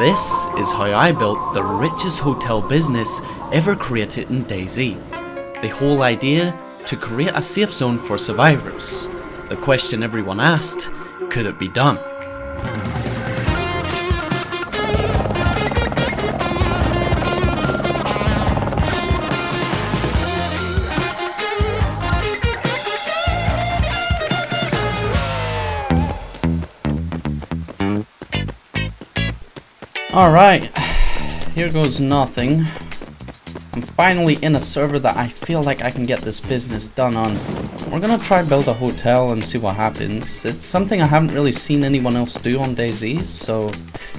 This is how I built the richest hotel business ever created in DayZ. The whole idea, to create a safe zone for survivors. The question everyone asked, could it be done? Alright, here goes nothing. I'm finally in a server that I feel like I can get this business done on. We're gonna try build a hotel and see what happens. It's something I haven't really seen anyone else do on DayZ, so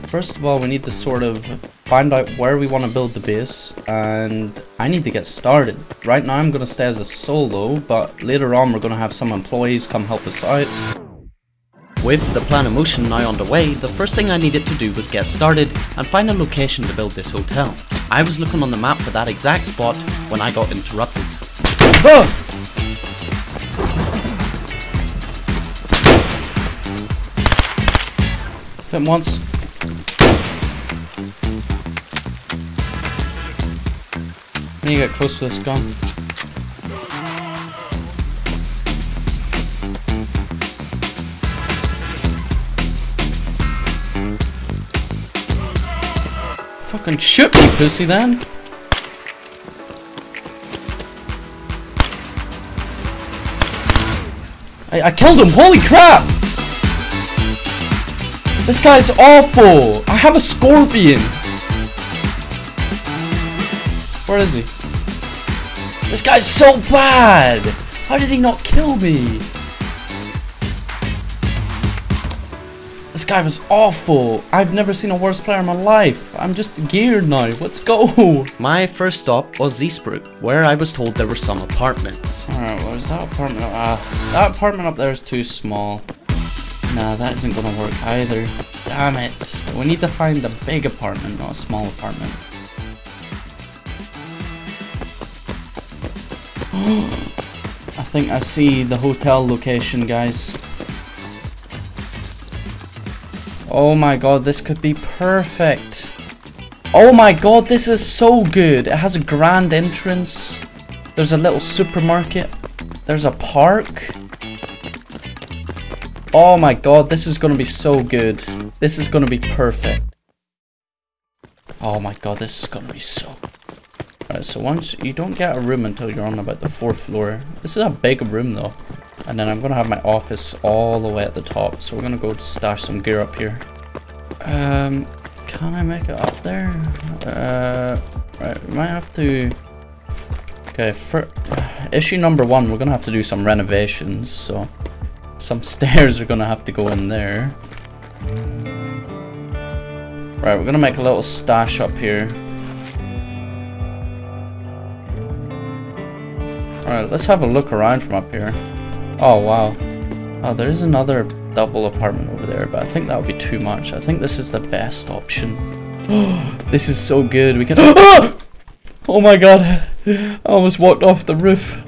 first of all we need to sort of find out where we want to build the base, and I need to get started. Right now I'm gonna stay as a solo, but later on we're gonna have some employees come help us out. With the plan of motion now underway, the first thing I needed to do was get started and find a location to build this hotel. I was looking on the map for that exact spot when I got interrupted. Oh! Hit him once. I need to get close to this gun. Fucking shoot me, pussy, then! I killed him! Holy crap! This guy's awful! I have a scorpion! Where is he? This guy's so bad! How did he not kill me? This guy was awful. I've never seen a worse player in my life. I'm just geared now. Let's go. My first stop was Zeesbrook, where I was told there were some apartments. Alright, where's that apartment? That apartment up there is too small. Nah, that isn't gonna work either. Damn it. We need to find a big apartment, not a small apartment. I think I see the hotel location, guys. Oh my god, this could be perfect. Oh my god, this is so good. It has a grand entrance. There's a little supermarket. There's a park. Oh my god, this is gonna be so good. This is gonna be perfect. Oh my god, this is gonna be so... Alright, so once you don't get a room until you're on about the 4th floor. This is a big room though. And then I'm gonna have my office all the way at the top, so we're gonna go stash some gear up here. Can I make it up there? Right, we might have to... Okay, for issue number 1, we're gonna have to do some renovations, so... Some stairs are gonna have to go in there. Right, we're gonna make a little stash up here. Alright, let's have a look around from up here. Oh wow. Oh, there is another double apartment over there, but I think that would be too much. I think this is the best option. This is so good. We can. Oh my god. I almost walked off the roof.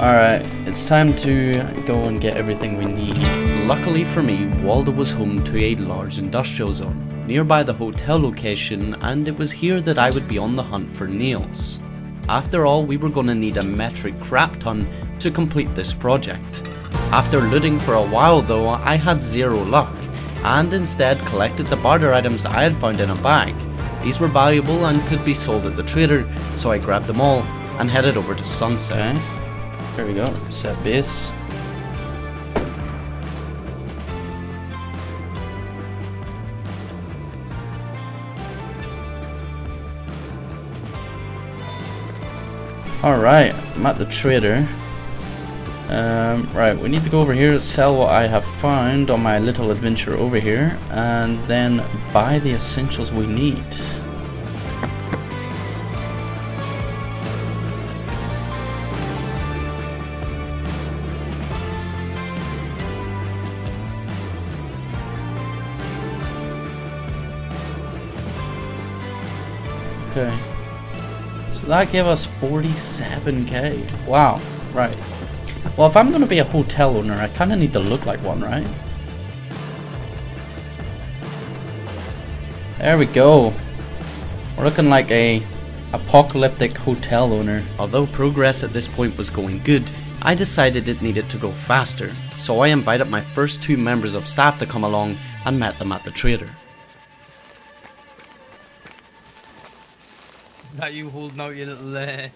Alright, it's time to go and get everything we need. Luckily for me, Waldo was home to a large industrial zone nearby the hotel location, and it was here that I would be on the hunt for nails. After all, we were gonna need a metric crap ton to complete this project. After looting for a while though, I had zero luck, and instead collected the barter items I had found in a bag. These were valuable and could be sold at the trader, so I grabbed them all and headed over to Sunset. Okay. There we go, set base. Alright, I'm at the trader. Right, we need to go over here, sell what I have found on my little adventure over here, and then buy the essentials we need. Okay. So that gave us 47k. Wow, right. Well, if I'm gonna be a hotel owner, I kinda need to look like one, right? There we go. We're looking like a apocalyptic hotel owner. Although progress at this point was going good, I decided it needed to go faster, so I invited my first two members of staff to come along and met them at the trader. Is that you holding out your little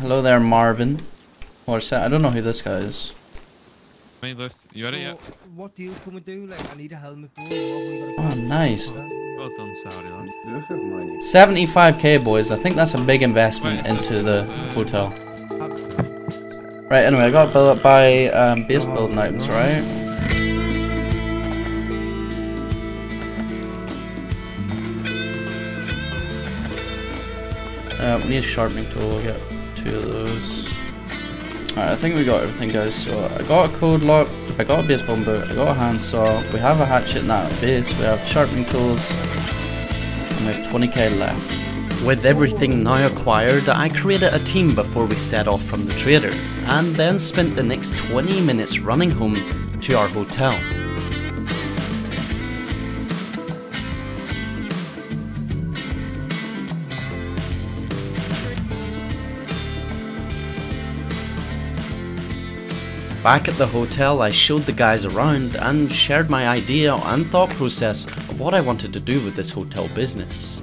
Hello there, Marvin. Or I don't know who this guy is. Hey, Lewis, you ready yet? What deal can we do? Like, I need a helmet. Oh, nice. Well done, Saudi lad. 75k, boys. I think that's a big investment into the hotel. Right, anyway, I got to build up by base building items, right? We need a sharpening tool, we'll get two of those. Alright, I think we got everything, guys. So I got a code lock, I got a base building boot, I got a handsaw, we have a hatchet in that base, we have sharpening tools, and we have 20k left. With everything now acquired, I created a team before we set off from the trader, and then spent the next 20 minutes running home to our hotel. Back at the hotel, I showed the guys around and shared my idea and thought process of what I wanted to do with this hotel business.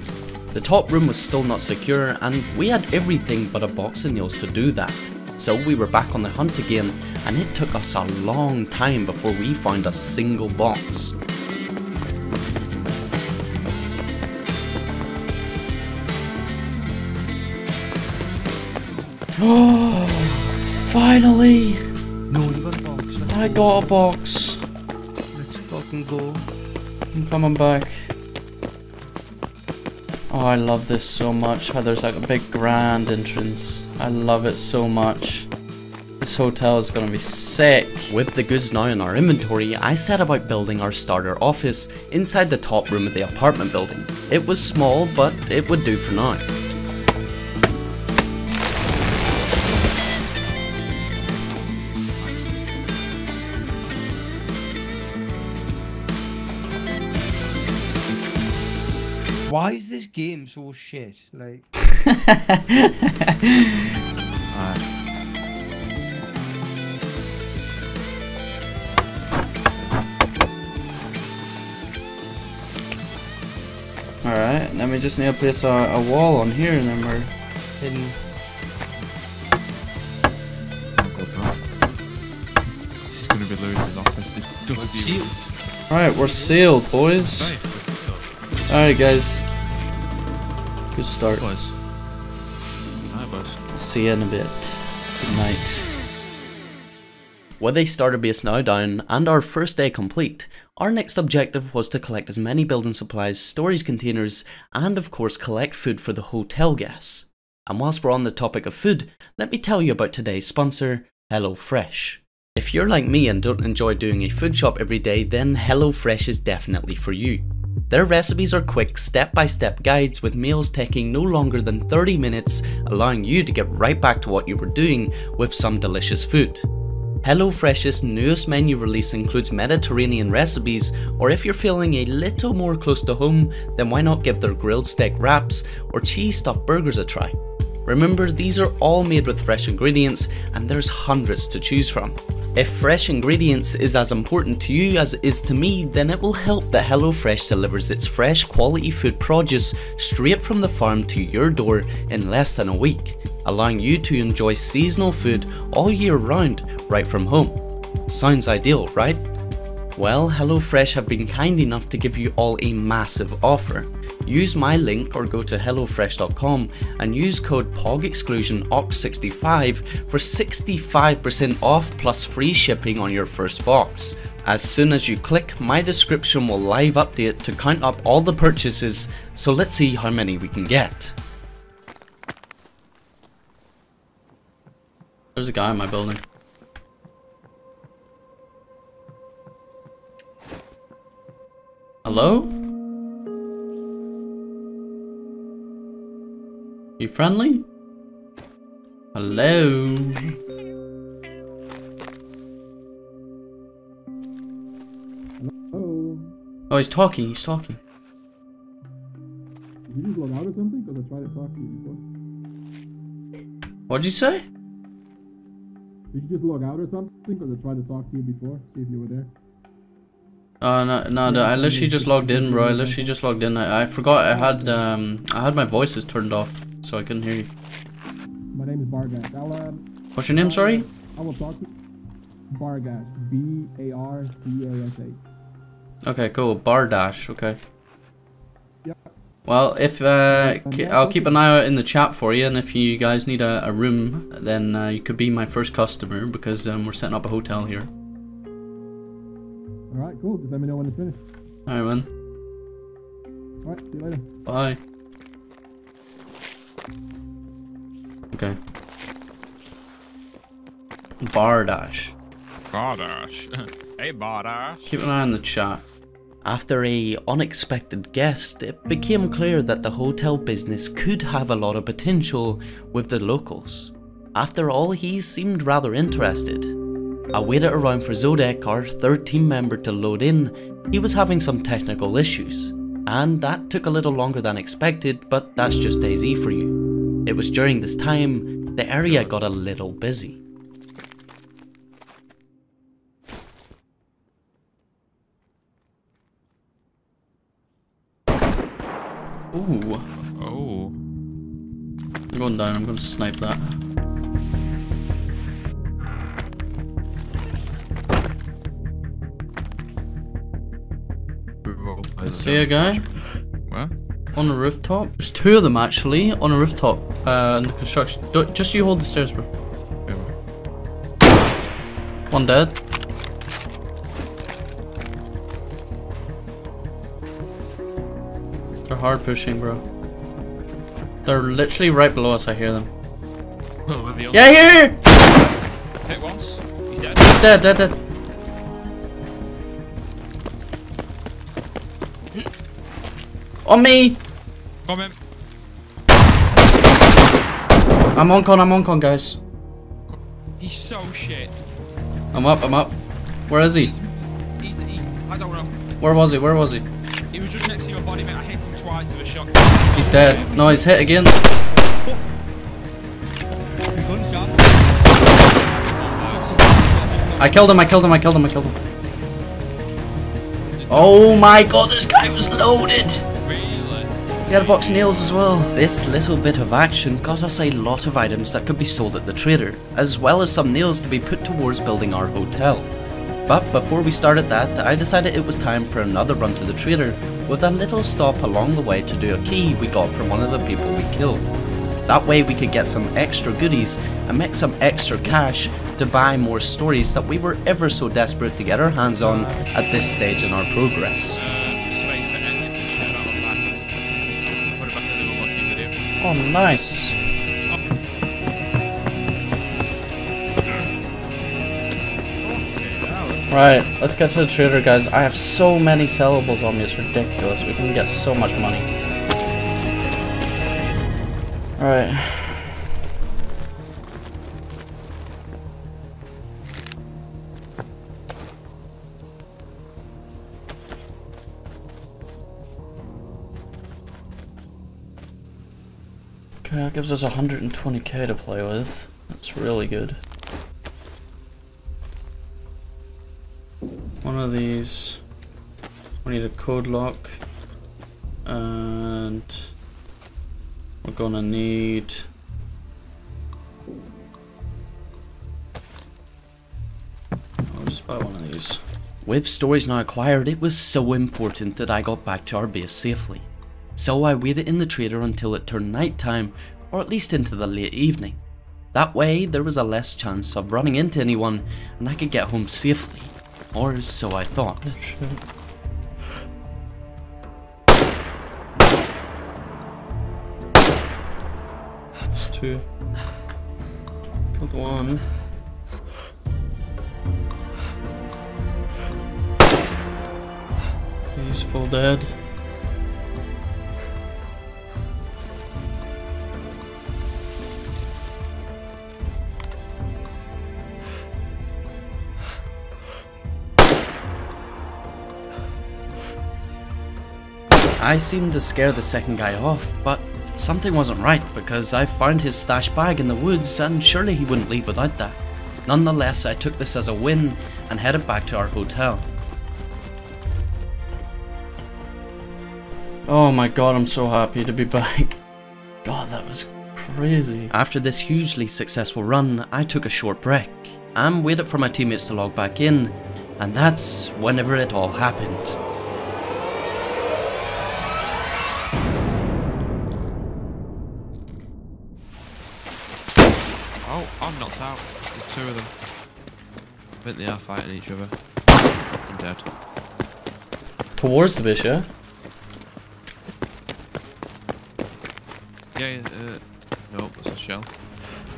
The top room was still not secure and we had everything but a box of nails to do that. So we were back on the hunt again and it took us a long time before we found a single box. Oh, finally! No, you got a box. I got a box. Let's fucking go. I'm coming back. Oh, I love this so much. How there's like a big grand entrance. I love it so much. This hotel is gonna be sick. With the goods now in our inventory, I set about building our starter office inside the top room of the apartment building. It was small, but it would do for now. Why is this game so shit? Like, alright, then we just need to place a wall on here and then we're hidden. This is gonna be Lewis's office. It's dusty. Alright, we're sealed, boys. Right. Alright guys, good start. Boys. Night, boys. See you in a bit. Good night. With a starter base now down and our first day complete, our next objective was to collect as many building supplies, storage containers and of course collect food for the hotel guests. And whilst we're on the topic of food, let me tell you about today's sponsor, HelloFresh. If you're like me and don't enjoy doing a food shop every day, then HelloFresh is definitely for you. Their recipes are quick, step-by-step guides with meals taking no longer than 30 minutes, allowing you to get right back to what you were doing with some delicious food. HelloFresh's newest menu release includes Mediterranean recipes, or if you're feeling a little more close to home, then why not give their grilled steak wraps or cheese stuffed burgers a try. Remember, these are all made with fresh ingredients and there's hundreds to choose from. If fresh ingredients is as important to you as it is to me, then it will help that HelloFresh delivers its fresh quality food produce straight from the farm to your door in less than a week, allowing you to enjoy seasonal food all year round right from home. Sounds ideal, right? Well, HelloFresh have been kind enough to give you all a massive offer. Use my link or go to hellofresh.com and use code POGXCLUSIONOCT65 for 65% off plus free shipping on your first box. As soon as you click, my description will live update to count up all the purchases, so let's see how many we can get. There's a guy in my building. Hello? You friendly? Hello? Hello? Oh, he's talking. talked to you before. What'd you say? Did you just log out or something? Because I tried to talk to you before, see if you were there. No, I literally just logged in, bro. I forgot I had my voices turned off, so I couldn't hear you. My name is Bardash. What's your name, sorry? I will talk to you. Bardash. B-A-R-D-A-S-H. Okay, cool. Bardash, okay. Yep. Well, if, I'll keep an eye out in the chat for you, and if you guys need a room, then you could be my first customer, because we're setting up a hotel here. Alright, cool. Just let me know when it's finished. Alright, man. Alright, see you later. Bye. Okay. Bardash. Bardash. Hey, Bardash. Keep an eye on the chat. After an unexpected guest, it became clear that the hotel business could have a lot of potential with the locals. After all, he seemed rather interested. I waited around for Zodek, our third team member, to load in. He was having some technical issues, and that took a little longer than expected, but that's just DayZ for you. It was during this time the area got a little busy. Ooh. Oh. I'm going down, I'm gonna snipe that. I see a guy. Where? On the rooftop. There's two of them actually, on a rooftop. In the construction. Just you hold the stairs, bro. Yeah. One dead. They're hard pushing, bro. They're literally right below us, I hear them. Oh, yeah, here! Hit once. He's dead. Dead. On me! Come in. I'm on con, guys. He's so shit. I'm up. Where is he? I don't know. Where was he? He was just next to your body, mate. I hit him twice with a shotgun. He's dead. No, he's hit again. I killed him. Oh my god, this guy was loaded! Really? He had a box of nails as well. This little bit of action got us a lot of items that could be sold at the trader, as well as some nails to be put towards building our hotel. But before we started that, I decided it was time for another run to the trader, with a little stop along the way to do a key we got from one of the people we killed. That way we could get some extra goodies and make some extra cash to buy more stories that we were ever so desperate to get our hands on at this stage in our progress. Oh nice! Right, let's get to the trader, guys. I have so many sellables on me, it's ridiculous. We can get so much money. Alright. Okay, that gives us 120k to play with. That's really good. One of these, we need a code lock, and we're gonna need I'll just buy one of these. With stories now acquired, it was so important that I got back to our base safely. So I waited in the trader until it turned night time, or at least into the late evening. That way there was a less chance of running into anyone and I could get home safely. Or so I thought. Oh, shit. That's two. Killed one. He's full dead. I seemed to scare the second guy off, but Something wasn't right because I found his stash bag in the woods and surely he wouldn't leave without that. Nonetheless, I took this as a win and headed back to our hotel. Oh my god, I'm so happy to be back. God, that was crazy. After this hugely successful run, I took a short break and waited for my teammates to log back in, and that's whenever it all happened. Oh, I'm knocked out. There's two of them. I think they are fighting each other. I'm dead. Towards the bush, yeah? Yeah, nope, it's a shell.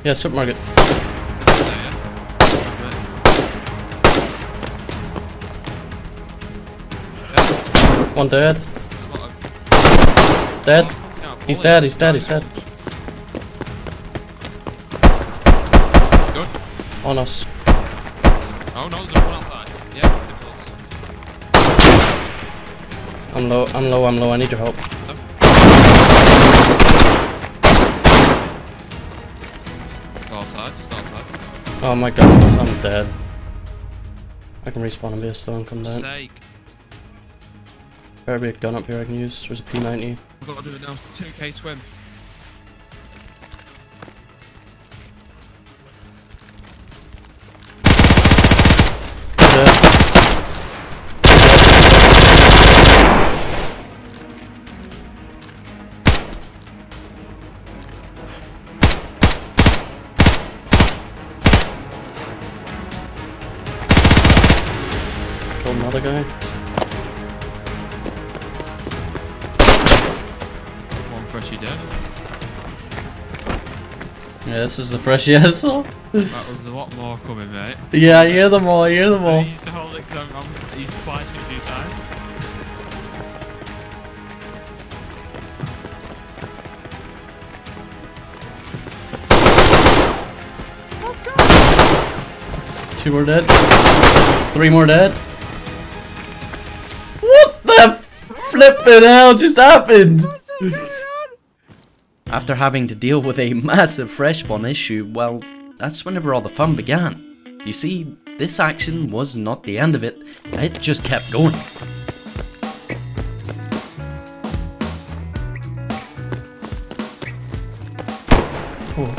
Yeah, supermarket. Yeah. One dead. Dead. No, he's dead, he's dead, he's dead. Good. On us. Oh no, there's one outside. Yeah, I'm low, I need your help. Oh my god, I'm dead. I can respawn and be a stone, come down. Better be a gun up here I can use. There's a P90. I've got to do it now. 2k swim. Another guy. One freshie dead. Yeah, this is the freshie I saw. There's a lot more coming, mate. Yeah, I hear them all, I hear them all. I used to hold it because I used to slice it a few times. Let's go! Two more dead. Three more dead. Flippin' hell just happened! After having to deal with a massive freshbon issue, well, that's whenever all the fun began. You see, this action was not the end of it, it just kept going. Oh.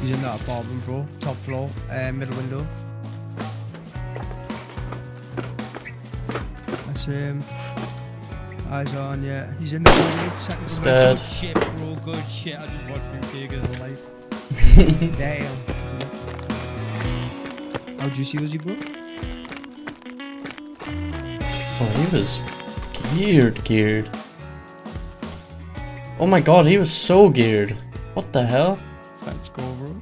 He's in that apartment, bro. Top floor, middle window. That's him. Eyes on, yeah. He's in the room. He's dead. Good shit, bro. Good shit. I just watched him take his life. Damn. How juicy was he, bro? Oh, he was geared. Oh my god, he was so geared. What the hell? Let's go, bro.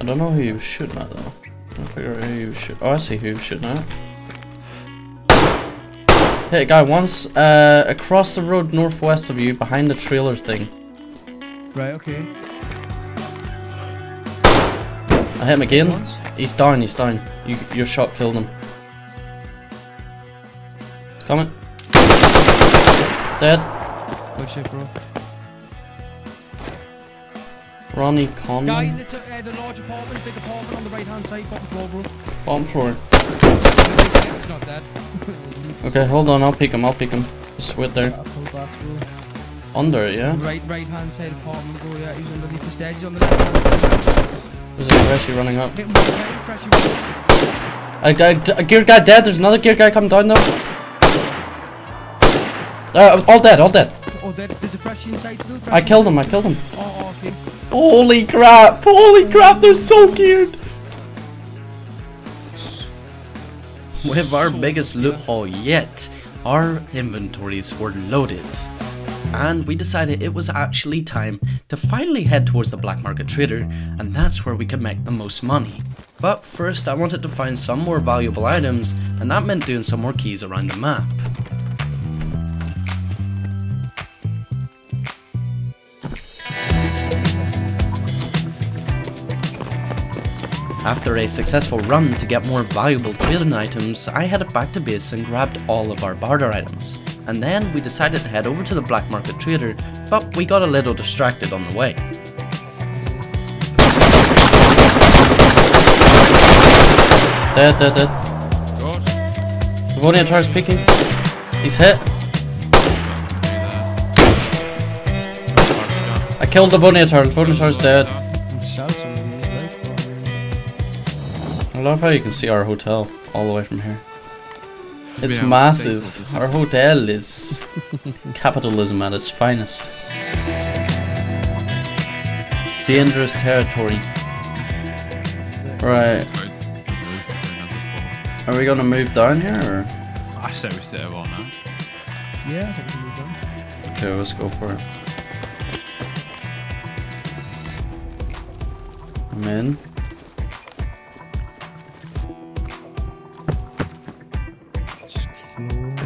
I don't know who he was shooting at, though. I don't figure out who he was shooting. Oh, I see who he was shooting at. Hit a guy once, across the road northwest of you, behind the trailer thing. Right, okay. I hit him again. Once. He's down, he's down. Your shot killed him. Coming. Dead. Good shit, bro. Ronnie Conlon. Guy in the large apartment, big apartment on the right hand side, bottom floor, bro. Bottom floor. Not dead. Okay, hold on, I'll pick him. Just wait there. Under it, yeah? Right hand side apartment, bro, yeah, he's underneath the stairs, he's on the left hand side. There's a freshie running up. A geared guy dead, there's another geared guy coming down though. All dead. Oh, there's a freshie inside still? Freshie. I killed him. Oh, okay. Holy crap, they're so geared! With our biggest loophole yet, our inventories were loaded, and we decided it was actually time to finally head towards the black market trader, and that's where we could make the most money. But first I wanted to find some more valuable items, and that meant doing some more keys around the map. After a successful run to get more valuable trading items, I headed back to base and grabbed all of our barter items, and then we decided to head over to the black market trader, but we got a little distracted on the way. Dead. The body enter's peeking. He's hit. I killed the body enter. The body enter's dead. I love how you can see our hotel all the way from here. It's massive. Our hotel is capitalism at its finest. Dangerous territory. Right. Are we gonna move down here? Or? I say we stay over now. Yeah, I think we move down. Okay, let's go for it. I'm in.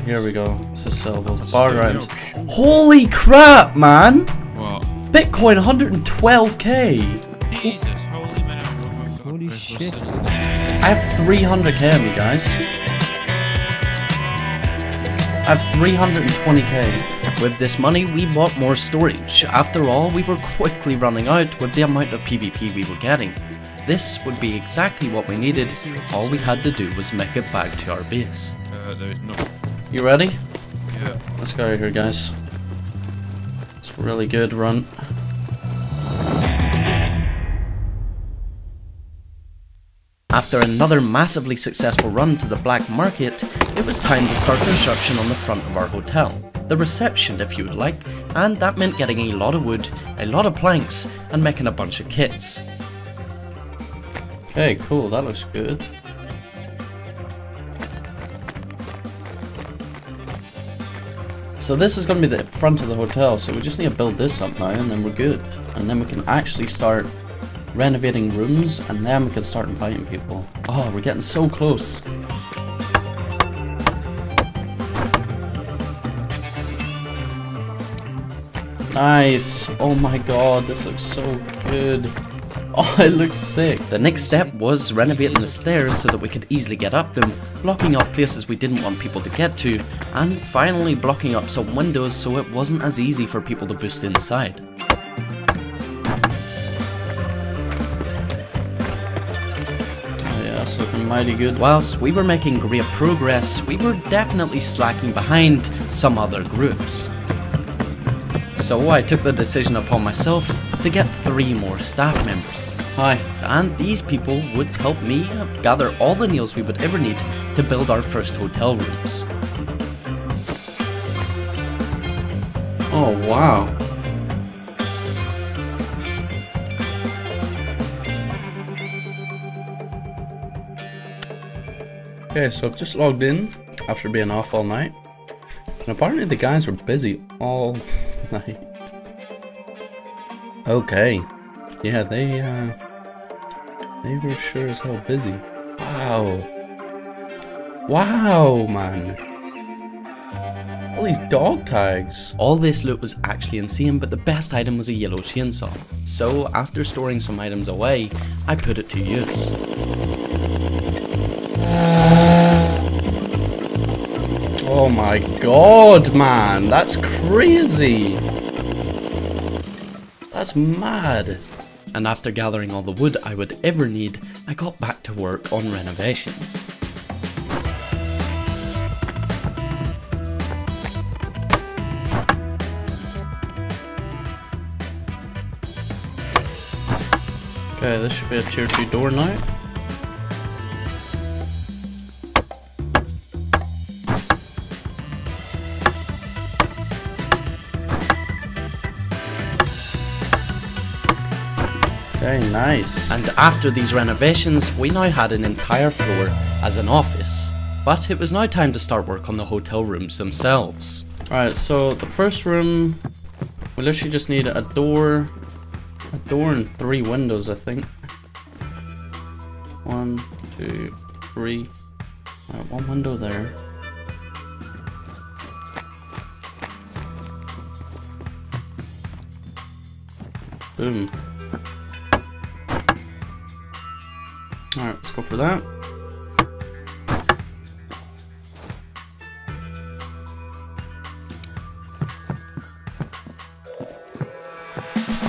Here we go. This is sellables. Bar rhymes. Holy crap, man! What? Bitcoin 112k! Jesus, holy man. Holy shit. I have 300k on me, guys. I have 320k. With this money, we bought more storage. After all, we were quickly running out with the amount of PvP we were getting. This would be exactly what we needed. All we had to do was make it back to our base. You ready? Yeah. Let's go here, guys. It's a really good run. After another massively successful run to the black market, it was time to start construction on the front of our hotel, the reception if you would like, and that meant getting a lot of wood, a lot of planks, and making a bunch of kits. Okay, cool, that looks good. So this is going to be the front of the hotel, so we just need to build this up now and then we're good. And then we can actually start renovating rooms, and then we can start inviting people. Oh, we're getting so close. Nice. Oh my god, this looks so good. Oh, it looks sick. The next step was renovating the stairs so that we could easily get up them, blocking off places we didn't want people to get to, and finally blocking up some windows so it wasn't as easy for people to boost inside. That's looking mighty good. Whilst we were making great progress, we were definitely slacking behind some other groups. So I took the decision upon myself to get 3 more staff members. Hi. And these people would help me gather all the nails we would ever need to build our first hotel rooms. Oh wow. Okay, so I've just logged in after being off all night, and apparently the guys were busy all night. Okay, yeah, they were sure as hell busy. Wow, wow, man. All these dog tags. All this loot was actually insane, but the best item was a yellow chainsaw. So after storing some items away, I put it to use. Oh my god, man, that's crazy. That's mad. And after gathering all the wood I would ever need, I got back to work on renovations. Okay, this should be a tier 2 door now. Very nice. And after these renovations, we now had an entire floor as an office. But it was now time to start work on the hotel rooms themselves. Alright, so the first room, we literally just need a door and 3 windows, I think. 1, 2, 3. Alright, 1 window there. Boom. Alright, let's go for that.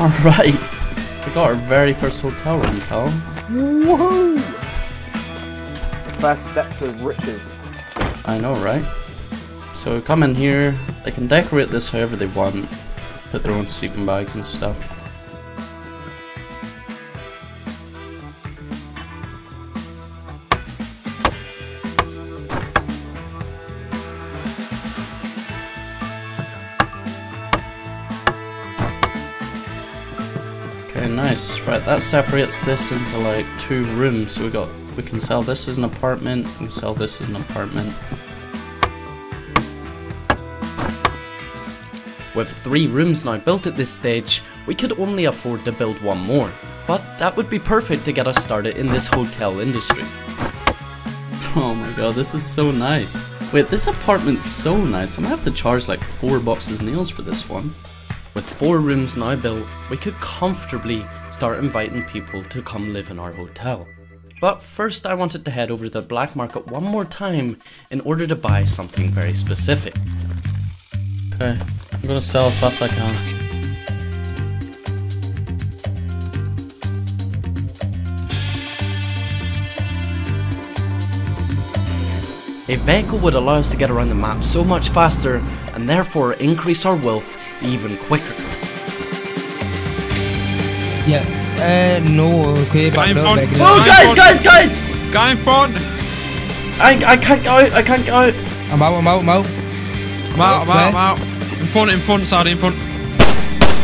Alright. We got our very first hotel room, pal. Woohoo! First step to riches. I know, right? So come in here, they can decorate this however they want. Put their own sleeping bags and stuff. Okay, nice. Right, that separates this into like two rooms. So we can sell this as an apartment, we can sell this as an apartment. With 3 rooms now built at this stage, we could only afford to build one more, but that would be perfect to get us started in this hotel industry. Oh my god, this is so nice. Wait, this apartment's so nice, I'm gonna have to charge like 4 boxes of nails for this one. With 4 rooms now built, we could comfortably start inviting people to come live in our hotel. But first I wanted to head over to the black market one more time in order to buy something very specific. Okay. I'm gonna sell as fast as I can. A vehicle would allow us to get around the map so much faster and therefore increase our wealth even quicker. Yeah, no, okay, but no, like, oh, guys! Guy in front! I can't go out, I can't go out! I'm out. I'm out. In front, sorry, in front.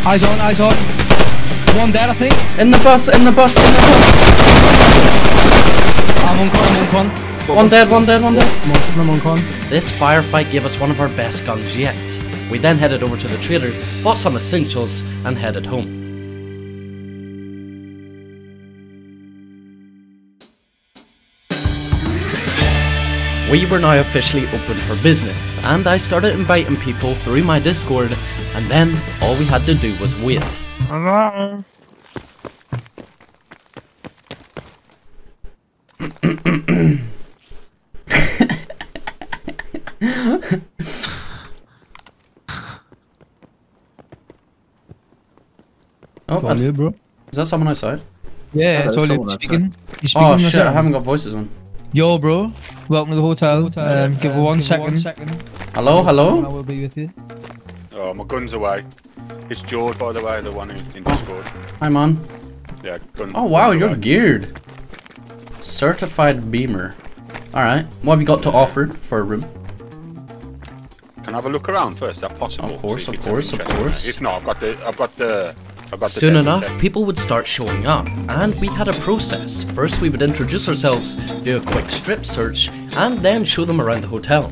Eyes on. One dead, I think. In the bus. I'm on con. One dead. I'm on con. This firefight gave us one of our best guns yet. We then headed over to the trader, bought some essentials, and headed home. We were now officially open for business, and I started inviting people through my Discord, and then all we had to do was wait. Hello. Oh, you, bro. Is that someone outside? Yeah, it's Oli. Oh shit, I haven't got voices on. Yo, bro. Welcome to the hotel. Give it one second. Hello. I will be with you. Oh, my gun's away. It's George, by the way, the one in Discord. Hi, man. Yeah, gun. Oh wow, you're geared. Certified beamer. All right. What have you got to offer for a room? Can I have a look around first? Is that possible? Of course. If not, Soon enough, people would start showing up, and we had a process. First we would introduce ourselves, do a quick strip search, and then show them around the hotel.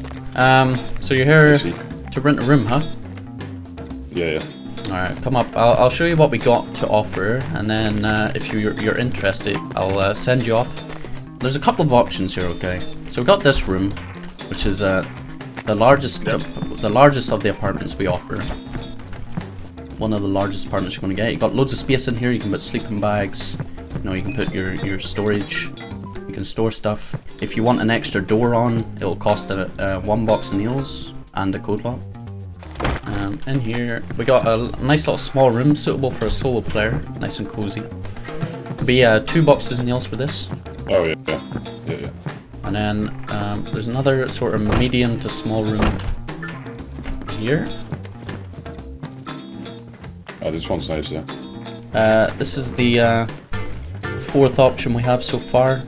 So you're here to rent a room, huh? Yeah. Alright, come up, I'll show you what we got to offer, and then if you're interested, I'll send you off. There's a couple of options here, okay? So we got this room, which is the largest of the apartments we offer. One of the largest apartments you're going to get. You've got loads of space in here, you can put sleeping bags, you know, you can put your storage, you can store stuff. If you want an extra door on, it'll cost one box of nails and a code lock. In here, we got a nice little small room suitable for a solo player, nice and cozy. It'll be 2 boxes of nails for this. Oh yeah. And then there's another sort of medium to small room here. Oh, this one's nice, yeah. This is the 4th option we have so far.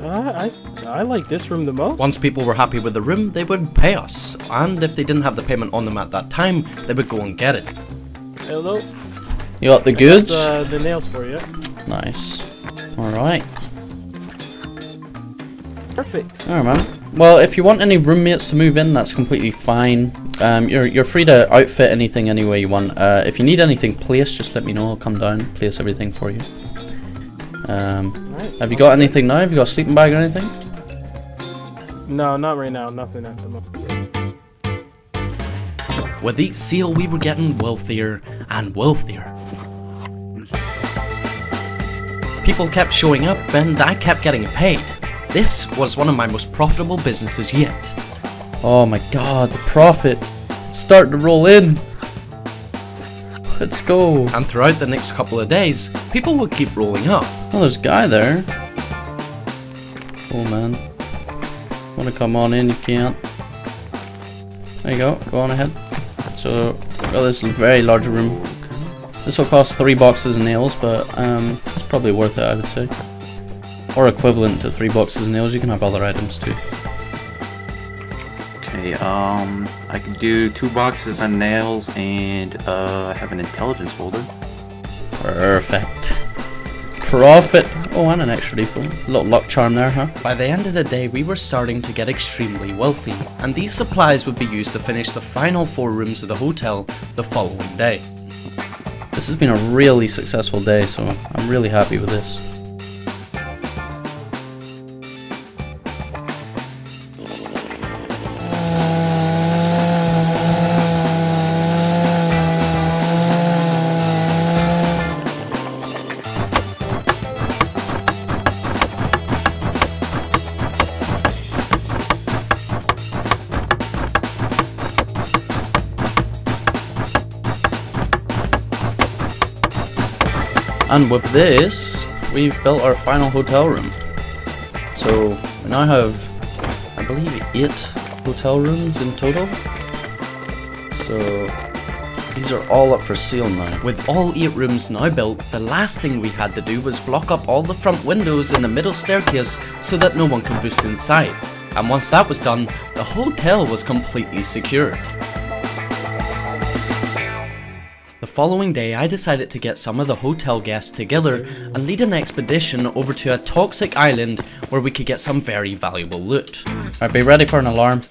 I like this room the most. Once people were happy with the room, they would pay us. And if they didn't have the payment on them at that time, they would go and get it. Hello. You got the goods? I got the nails for you. Nice. Alright. Perfect. Alright, man. Well, if you want any roommates to move in, that's completely fine. You're free to outfit anything any way you want. If you need anything placed, just let me know. I'll come down, place everything for you. Right, have you got anything now? Have you got a sleeping bag or anything? No, not right now. Nothing at the moment. With each sale, we were getting wealthier and wealthier. People kept showing up, and I kept getting paid. This was one of my most profitable businesses yet. Oh my god, the profit! It's starting to roll in! Let's go. And throughout the next couple of days, people would keep rolling up. Oh, there's a guy there. Oh man. Wanna come on in, you can't. There you go, go on ahead. So, oh, this is a very large room. This will cost 3 boxes of nails, but it's probably worth it, I would say. Or equivalent to 3 boxes of nails, you can have other items too. Okay, I can do 2 boxes on nails and I have an intelligence folder. Perfect. Profit! Oh, and an extra default. A little luck charm there, huh? By the end of the day, we were starting to get extremely wealthy, and these supplies would be used to finish the final 4 rooms of the hotel the following day. This has been a really successful day, so I'm really happy with this. And with this, we've built our final hotel room. So we now have, I believe, 8 hotel rooms in total. So these are all up for sale now. With all 8 rooms now built, the last thing we had to do was block up all the front windows in the middle staircase so that no one could boost inside. And once that was done, the hotel was completely secured. The following day, I decided to get some of the hotel guests together and lead an expedition over to a toxic island where we could get some very valuable loot. Alright, be ready for an alarm.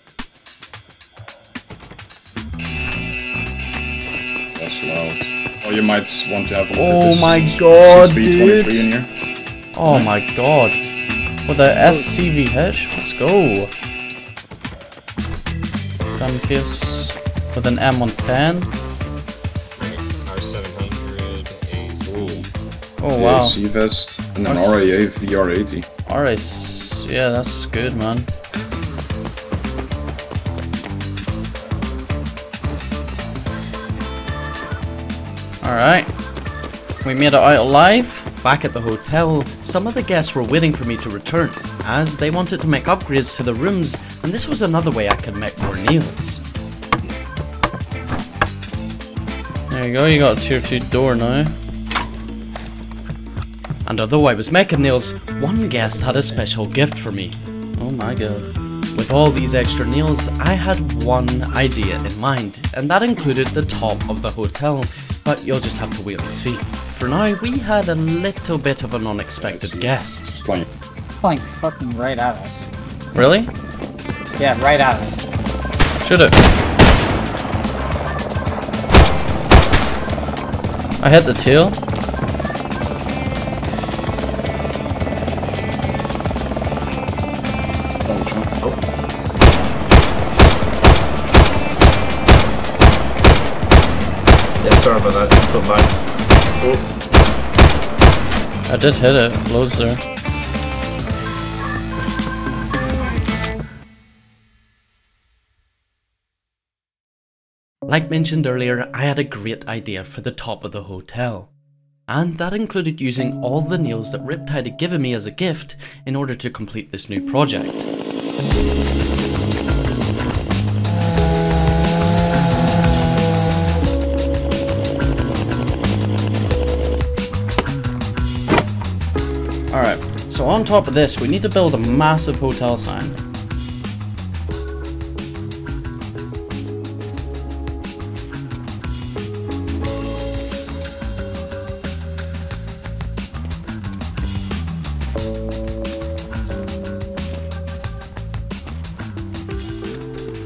That's loud. Or you might want to have a look at this. Oh my god, dude! In here. Oh my god. With a SCV hitch? Let's go. Gun case with an M110. Oh wow. AC vest and an RAA VR80. RAC, yeah, that's good, man. Alright, we made it out alive. Back at the hotel, some of the guests were waiting for me to return, as they wanted to make upgrades to the rooms, and this was another way I could make more nails. There you go, you got a tier 2 door now. And although I was making nails, one guest had a special gift for me. Oh my god. With all these extra nails, I had one idea in mind, and that included the top of the hotel, but you'll just have to wait and see. For now, we had a little bit of an unexpected guest. Flying fucking right at us. Really? Yeah, right at us. Shoot it. I hit the tail. Sorry about that, but mine. I did hit it, loads there. Like mentioned earlier, I had a great idea for the top of the hotel. And that included using all the nails that Riptide had given me as a gift in order to complete this new project. Alright, so on top of this, we need to build a massive hotel sign.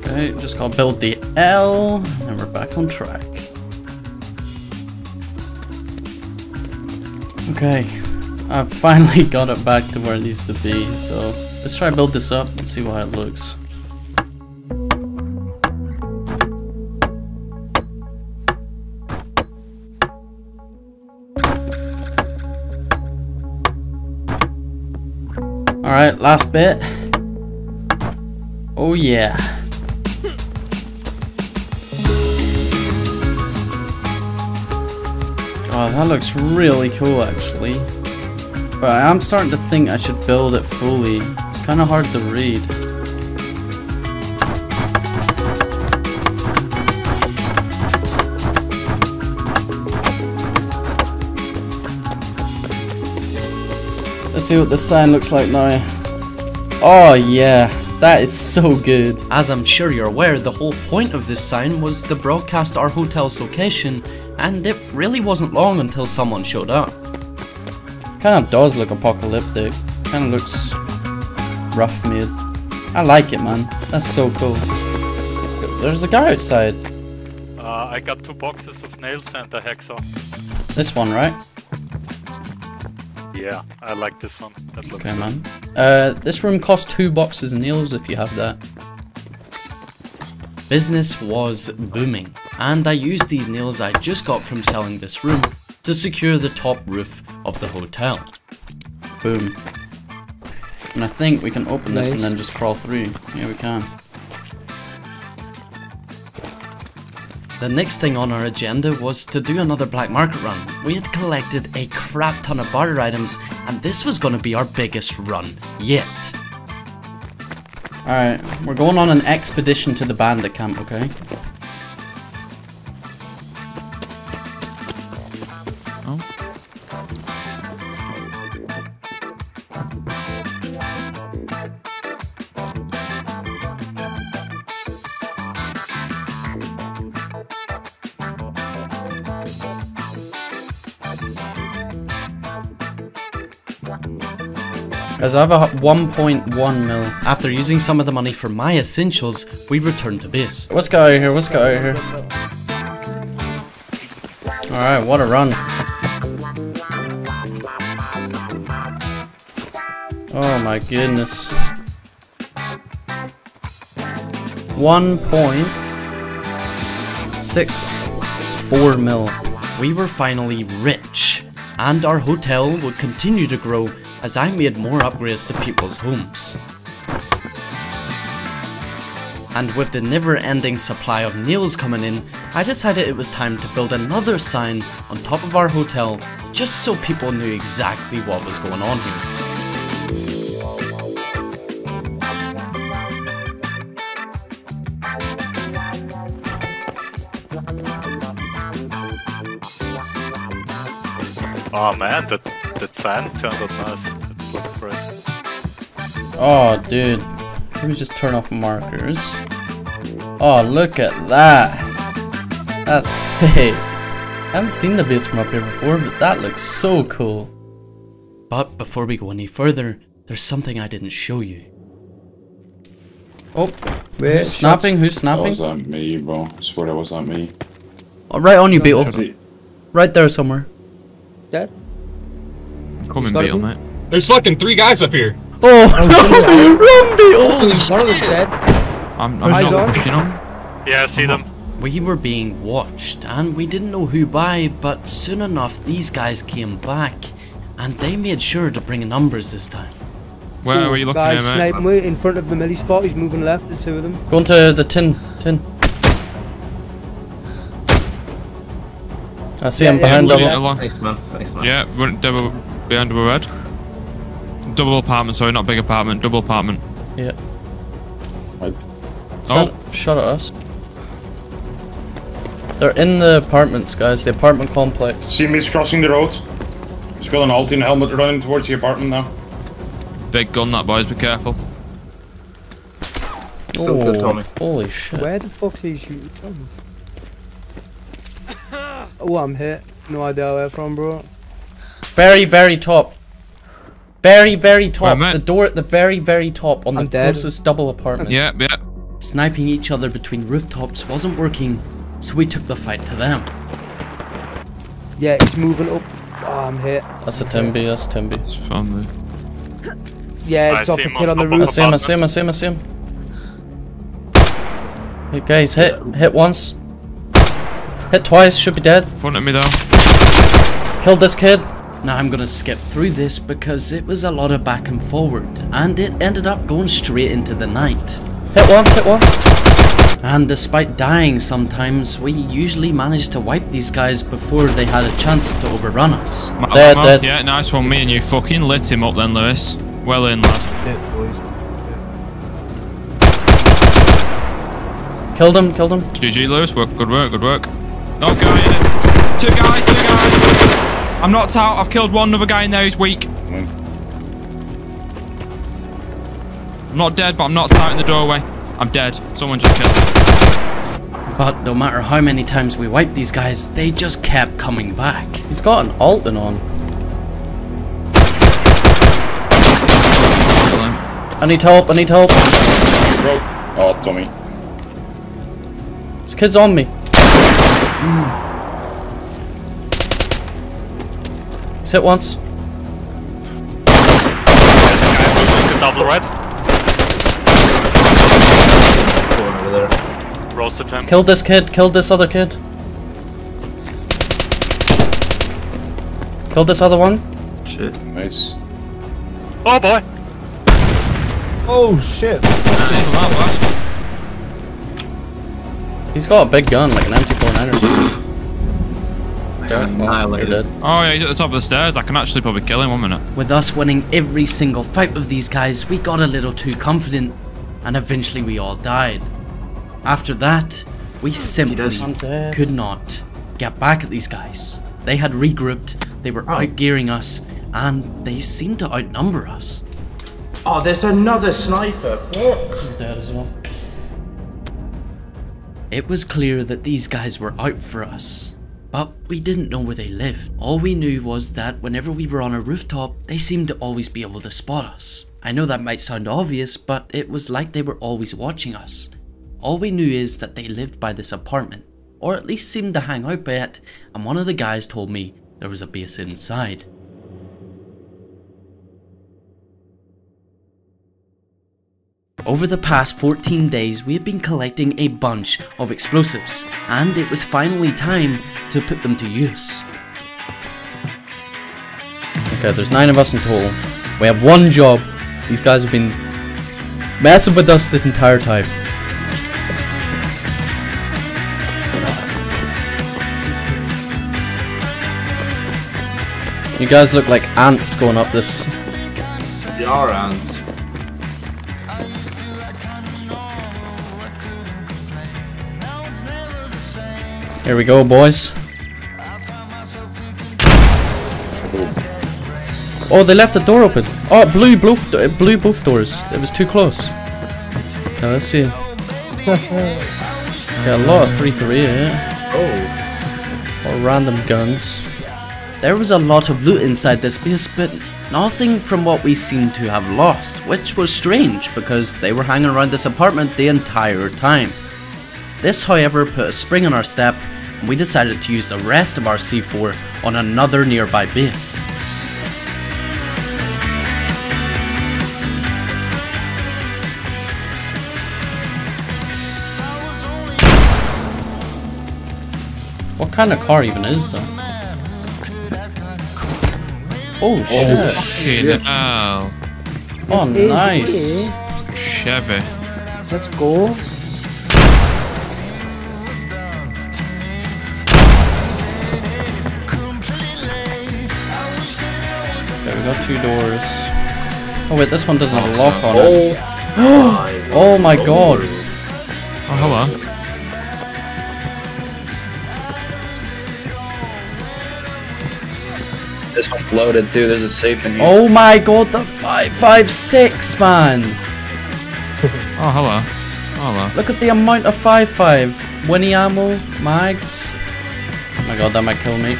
Okay, just gotta build the L, and we're back on track. Okay. I've finally got it back to where it needs to be, so let's try to build this up and see how it looks. Alright, last bit. Oh yeah. Oh, that looks really cool, actually. But I am starting to think I should build it fully. It's kind of hard to read. Let's see what the sign looks like now. Oh yeah, that is so good. As I'm sure you're aware, the whole point of this sign was to broadcast our hotel's location, and it really wasn't long until someone showed up. Kind of does look apocalyptic. Kind of looks rough made. I like it, man. That's so cool. There's a guy outside. I got 2 boxes of nails and a hacksaw. This one, right? Yeah, I like this one. That looks okay, man. This room costs 2 boxes of nails if you have that. Business was booming, and I used these nails I just got from selling this room to secure the top roof of the hotel. Boom. And I think we can open this and then just crawl through. Yeah, we can. The next thing on our agenda was to do another black market run. We had collected a crap ton of barter items, and this was going to be our biggest run yet. Alright, we're going on an expedition to the bandit camp, okay? As I have a 1.1 mil. After using some of the money for my essentials, we returned to base. Let's get out of here, let's get out of here. Alright, what a run. Oh my goodness. 1.64 mil. We were finally rich, and our hotel would continue to grow as I made more upgrades to people's homes. And with the never-ending supply of nails coming in, I decided it was time to build another sign on top of our hotel, just so people knew exactly what was going on here. Oh man, that sign turned out nice. It's looking great. Oh dude, let me just turn off markers. Oh look at that. That's sick. I haven't seen the base from up here before, but that looks so cool. But before we go any further, there's something I didn't show you. Oh, who's snapping? Who's snapping? That wasn't me, bro. I swear that wasn't me. Oh, right on you, Beetle. Right there somewhere. Dead? Coming, Beetle, mate. There's fucking 3 guys up here. Oh, no! Run, Beetle! One of them's dead. I'm not pushing them. Yeah, I see them. We were being watched, and we didn't know who by, but soon enough these guys came back, and they made sure to bring numbers this time. Where were you looking at, mate? Sniping me in front of the melee spot. He's moving left, there's 2 of them. Going to the tin. I see him behind double. Thanks, man. Yeah, we're double behind double red. Double apartment, sorry, not big apartment, double apartment. Yeah. Right. Oh, shot at us. They're in the apartments, guys, the apartment complex. See him, he's crossing the road. He's got an Alti and a helmet running towards the apartment now. Big gun that, boys, be careful. Oh, good, Tommy. Holy shit. Where the fuck is he shooting from? Oh, I'm hit. No idea where from, bro. Very, very top. Very, very top. The door at the very, very top on the closest double apartment. Yeah. Sniping each other between rooftops wasn't working, so we took the fight to them. Yeah, he's moving up. Oh, I'm hit. That's a Timby, that's Timby. It's family. Yeah, it's off the kid on the roof. I see him. Okay, he's hit once. Hit twice, should be dead. Front of me though. Killed this kid. Now I'm gonna skip through this because it was a lot of back and forward, and it ended up going straight into the night. Hit once. and despite dying sometimes, we usually managed to wipe these guys before they had a chance to overrun us. They're dead. Yeah, nice one, me and you fucking lit him up then, Lewis. Well in, lad. Shit, boys. Killed him, killed him. GG, Lewis. Work, good work, good work. No guy in it. Two guys, two guys. I'm knocked out. I've killed one other guy in there who's weak. I'm not dead, but I'm knocked out in the doorway. I'm dead. Someone just killed me. But no matter how many times we wiped these guys, they just kept coming back. He's got an Alton on. I need help, I need help. Bro. Oh, dummy. This kid's on me. Sit once. Double red. Roasted him. Killed this kid, killed this other kid. Killed this other one. Shit, nice. Oh boy! Oh shit. Nice. He's got a big gun, like an MT49 or something. Annihilated. Oh yeah, he's at the top of the stairs, I can actually probably kill him, 1 minute. With us winning every single fight with these guys, we got a little too confident, and eventually we all died. After that, we simply could not get back at these guys. They had regrouped, they were outgearing us, and they seemed to outnumber us. Oh, there's another sniper. What? Dead as well. It was clear that these guys were out for us, but we didn't know where they lived. All we knew was that whenever we were on a rooftop, they seemed to always be able to spot us. I know that might sound obvious, but it was like they were always watching us. All we knew is that they lived by this apartment, or at least seemed to hang out by it, and one of the guys told me there was a base inside. Over the past 14 days, we have been collecting a bunch of explosives, and it was finally time to put them to use. Okay, there's 9 of us in total. We have one job. These guys have been messing with us this entire time. You guys look like ants going up this. They are ants. Here we go, boys. Oh, they left the door open. Oh, blue both doors. It was too close. Now let's see. Got a lot of 3-3 here. Oh. Or random guns. There was a lot of loot inside this base, but nothing from what we seemed to have lost, which was strange because they were hanging around this apartment the entire time. This, however, put a spring on our step, and we decided to use the rest of our C4 on another nearby base. What kind of car even is that? Oh shit. Oh shit. Oh, oh nice. Chevy. Let's go. Okay, we got 2 doors. Oh wait, this one doesn't have a lock on it. Oh my god. Oh hello. This one's loaded too, there's a safe in here. Oh my god, the 5.56, man! Oh, hello. Oh, hello. Look at the amount of 5.5. Winnie ammo, mags. Oh my god, that might kill me.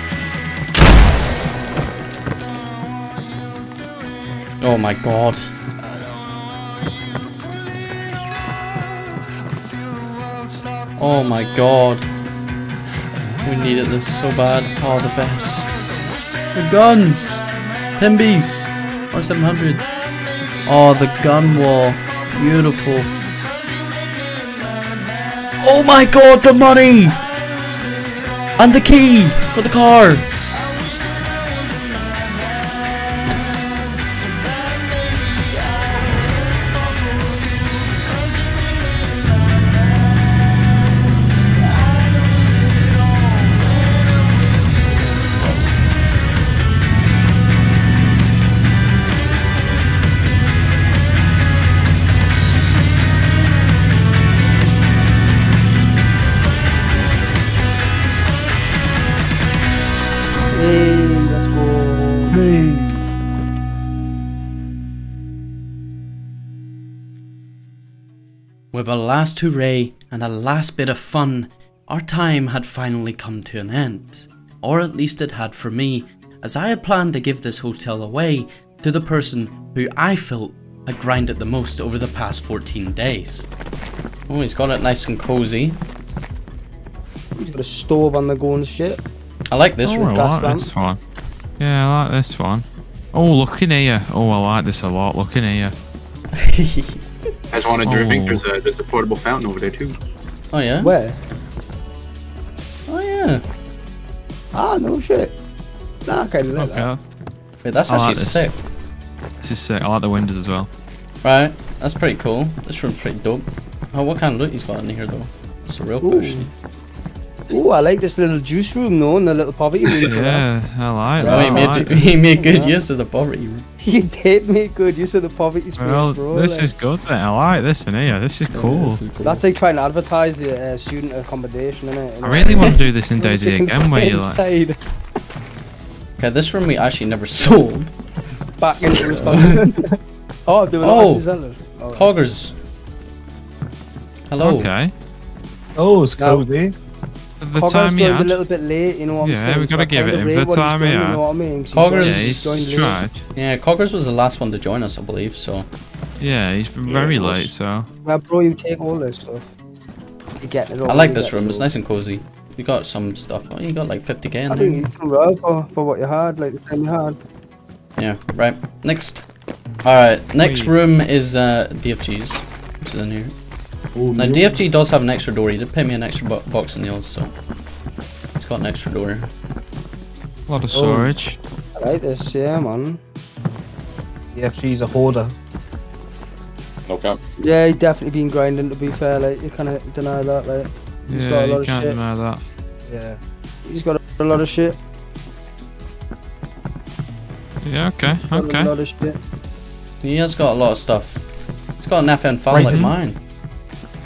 Oh my god. Oh my god. We needed this so bad. Oh, the best. The guns! Timbys! R700. Oh, the gun wall. Beautiful. Oh my god, the money! And the key for the car! With a last hooray and a last bit of fun, our time had finally come to an end. Or at least it had for me, as I had planned to give this hotel away to the person who I felt had grinded the most over the past 14 days. Oh, he's got it nice and cozy. He's got a stove on the go and shit. I like this one. I like this one. Yeah, I like this one. Oh, look in here. Oh, I like this a lot. Look in here. Guys want a drink? There's a portable fountain over there too. Oh yeah? Where? Oh yeah. Ah, no shit. Nah, I kind of like that. Wait, that's actually sick. This is sick. I like the windows as well. Right, that's pretty cool. This room's pretty dope. Oh, what kind of loot he's got in here though? It's a real push. Ooh, I like this little juice room though, and the little poverty room. Yeah, I like that. Well, he made good use of the poverty room. He did make good use of the poverty space, bro. This is good, man. I like this in here. This is cool. This is cool. That's like trying to advertise the student accommodation, innit? And I really want to do this in DayZ again, where you like. Okay, this room we actually never sold. Back in the room. Oh, they were not actually sellers. Poggers. Hello. Okay. Oh, it's Cody. Poggers joined a little bit late, you know what I'm saying? Yeah, we gotta give it him the time, yeah. You know what I mean? Poggers, yeah, Poggers was the last one to join us, I believe, so... Yeah, he's been very late, so... Well, bro, you take all this stuff. You get it all. I like this room, it's nice and cozy. You got some stuff, you got like 50k in there. I think you can roll for what you had, like the time you had. Yeah, right. Next. Alright, next room is DFG's, which is in here. Ooh, now DFG does have an extra door. He did pay me an extra box of nails, so it's got an extra door. A lot of storage. I like this, yeah, man. DFG's a hoarder. Okay. Yeah, he's definitely been grinding. To be fair, like you can't deny that. Like he's got a lot of shit. Yeah, you can't deny that. Yeah, he's got a lot of shit. Yeah. Okay. Okay. A lot of shit. He has got a lot of stuff. He's got an FN5 like mine.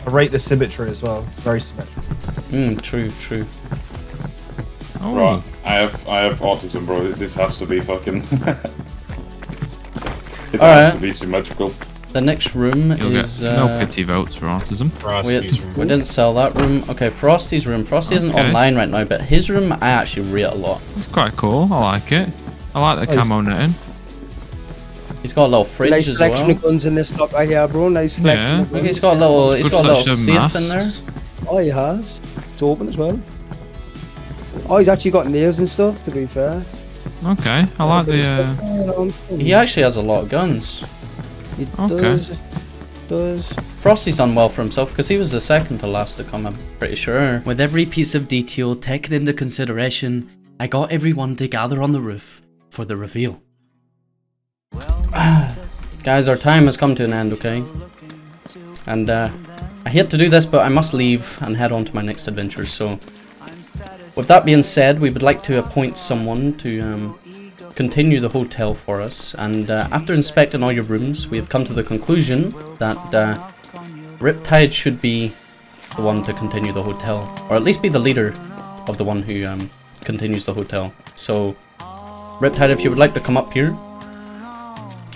I rate the symmetry as well. It's very symmetrical. Mm, true, true. Oh. Bro, I have autism, bro. This has to be fucking. it has to be symmetrical. The next room is. No pity votes for autism. Frosty's room. We didn't sell that room. Okay, Frosty's room. Frosty isn't online right now, but his room I actually rate a lot. It's quite cool. I like it. I like the camo knitting. He's got a little fridge as well. Nice selection of guns in this locker here, bro. Nice selection of guns. He's got a little, safe in there. Oh, he has. It's open as well. Oh, he's actually got nails and stuff, to be fair. Okay, I like the... He actually has a lot of guns. He does. Frosty's done well for himself, because he was the second to last to come, I'm pretty sure. With every piece of detail taken into consideration, I got everyone to gather on the roof for the reveal. Guys, our time has come to an end, okay? And I hate to do this, but I must leave and head on to my next adventure, so... With that being said, we would like to appoint someone to continue the hotel for us. And after inspecting all your rooms, we have come to the conclusion that Riptide should be the one to continue the hotel. Or at least be the leader of the one who continues the hotel. So, Riptide, if you would like to come up here...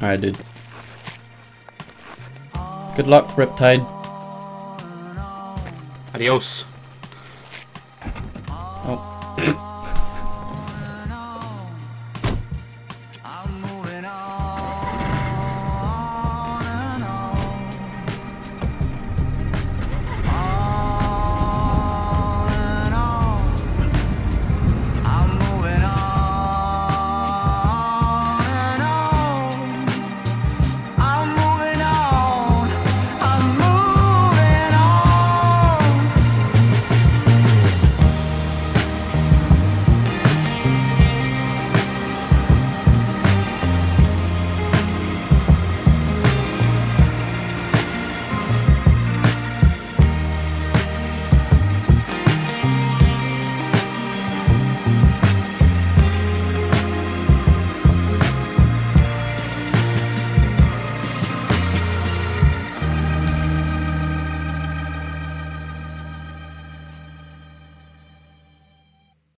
Alright, dude. Good luck, Riptide. Adios.